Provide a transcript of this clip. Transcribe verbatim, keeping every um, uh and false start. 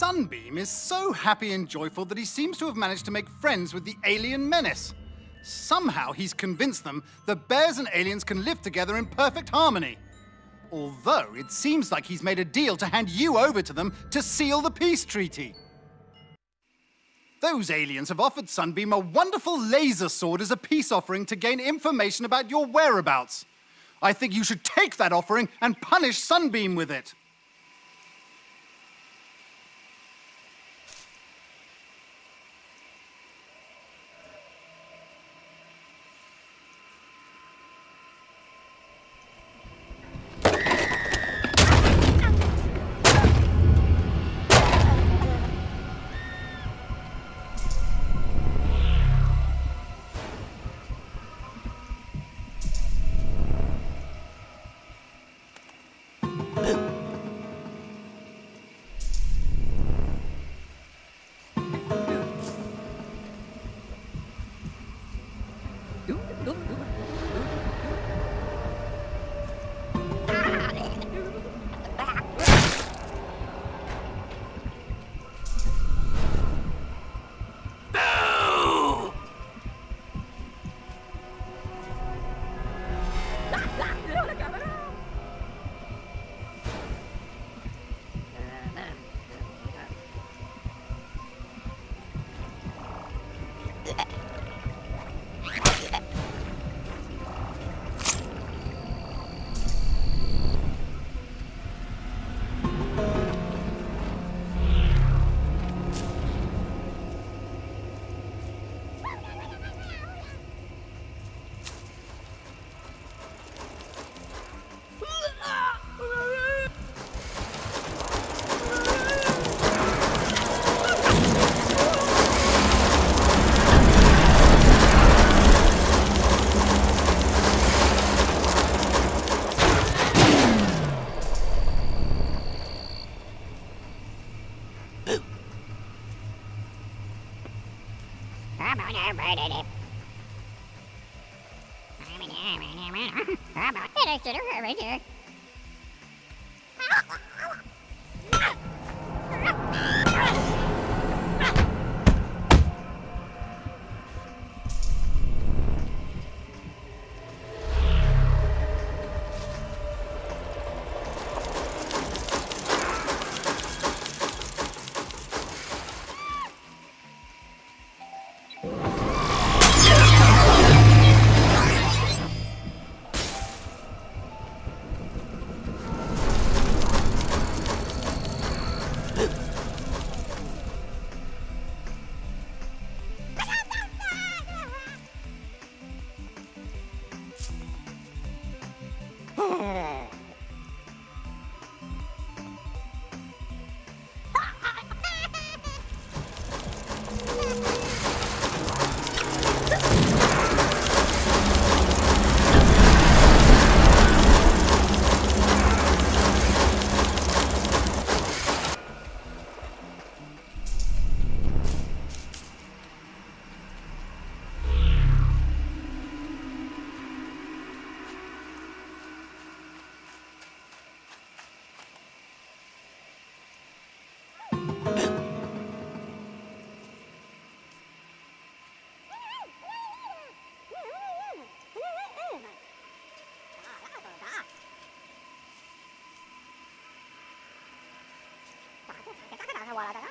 Sunbeam is so happy and joyful that he seems to have managed to make friends with the alien menace. Somehow he's convinced them that bears and aliens can live together in perfect harmony. Although it seems like he's made a deal to hand you over to them to seal the peace treaty. Those aliens have offered Sunbeam a wonderful laser sword as a peace offering to gain information about your whereabouts. I think you should take that offering and punish Sunbeam with it. Right